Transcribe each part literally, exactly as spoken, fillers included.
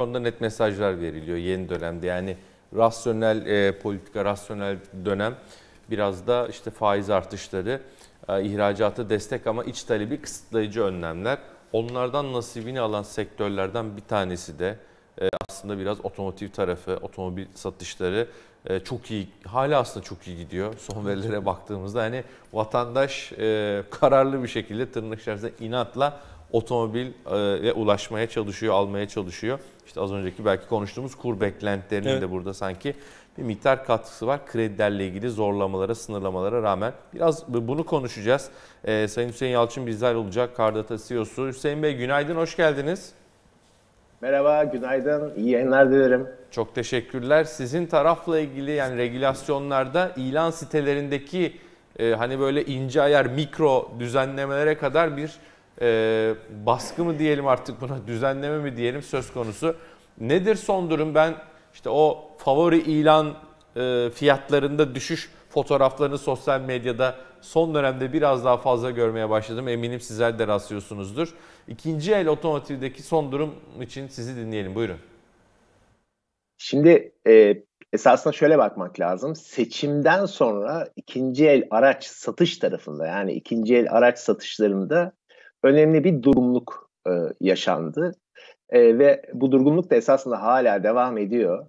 Sonunda net mesajlar veriliyor yeni dönemde. Yani rasyonel e, politika, rasyonel dönem biraz da işte faiz artışları, e, ihracata destek ama iç talebi kısıtlayıcı önlemler. Onlardan nasibini alan sektörlerden bir tanesi de e, aslında biraz otomotiv tarafı, otomobil satışları e, çok iyi, hala aslında çok iyi gidiyor. Son verilere baktığımızda hani vatandaş e, kararlı bir şekilde tırnak içerisinde inatla otomobil ve ulaşmaya çalışıyor, almaya çalışıyor. İşte az önceki belki konuştuğumuz kur beklentilerinin evet. de burada sanki bir miktar katkısı var. Kredilerle ilgili zorlamalara, sınırlamalara rağmen biraz bunu konuşacağız. Ee, Sayın Hüseyin Yalçın bizler olacak, Kardata C E O'su. Hüseyin Bey günaydın, hoş geldiniz. Merhaba, günaydın. İyi yayınlar dilerim. Çok teşekkürler. Sizin tarafla ilgili yani regülasyonlarda ilan sitelerindeki e, hani böyle ince ayar mikro düzenlemelere kadar bir Ee, baskı mı diyelim artık buna, düzenleme mi diyelim söz konusu. Nedir son durum? Ben işte o favori ilan e, fiyatlarında düşüş fotoğraflarını sosyal medyada son dönemde biraz daha fazla görmeye başladım. Eminim sizler de rastlıyorsunuzdur. İkinci el otomotivdeki son durum için sizi dinleyelim. Buyurun. Şimdi e, esasında şöyle bakmak lazım. Seçimden sonra ikinci el araç satış tarafında, yani ikinci el araç satışlarında önemli bir durgunluk e, yaşandı e, ve bu durgunluk da esasında hala devam ediyor.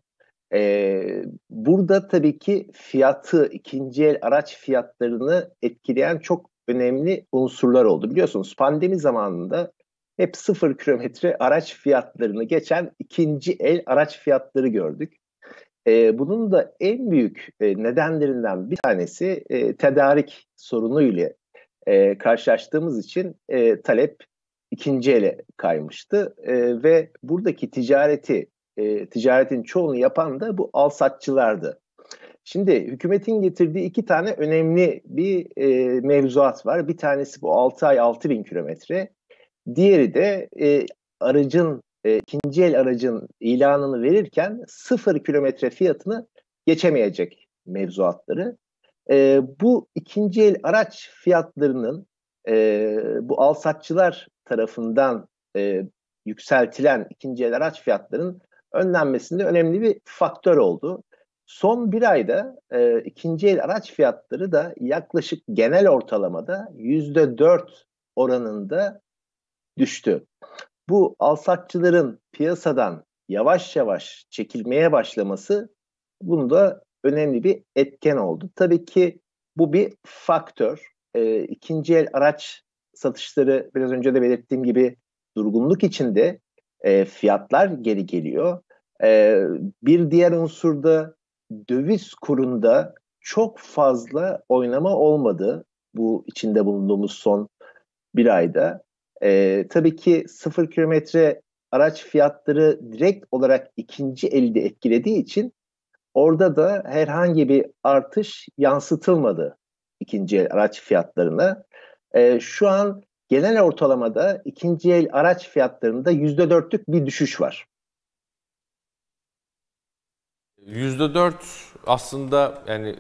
E, burada tabii ki fiyatı, ikinci el araç fiyatlarını etkileyen çok önemli unsurlar oldu. Biliyorsunuz pandemi zamanında hep sıfır kilometre araç fiyatlarını geçen ikinci el araç fiyatları gördük. E, bunun da en büyük e, nedenlerinden bir tanesi e, tedarik sorunu ile E, karşılaştığımız için e, talep ikinci ele kaymıştı e, ve buradaki ticareti, e, ticaretin çoğunu yapan da bu al-satçılardı. Şimdi hükümetin getirdiği iki tane önemli bir e, mevzuat var. Bir tanesi bu altı ay altı bin kilometre, diğeri de e, aracın, e, ikinci el aracın ilanını verirken sıfır kilometre fiyatını geçemeyecek mevzuatları. E, bu ikinci el araç fiyatlarının e, bu al-satçılar tarafından e, yükseltilen ikinci el araç fiyatlarının önlenmesinde önemli bir faktör oldu. Son bir ayda e, ikinci el araç fiyatları da yaklaşık genel ortalamada yüzde dört oranında düştü. Bu al-satçıların piyasadan yavaş yavaş çekilmeye başlaması bunu da önemli bir etken oldu. Tabii ki bu bir faktör. E, ikinci el araç satışları biraz önce de belirttiğim gibi durgunluk içinde, e, fiyatlar geri geliyor. E, bir diğer unsur da döviz kurunda çok fazla oynama olmadı bu içinde bulunduğumuz son bir ayda. E, tabii ki sıfır kilometre araç fiyatları direkt olarak ikinci elde etkilediği için orada da herhangi bir artış yansıtılmadı ikinci el araç fiyatlarına. E, şu an genel ortalamada ikinci el araç fiyatlarında yüzde dörtlük bir düşüş var. yüzde dört aslında yani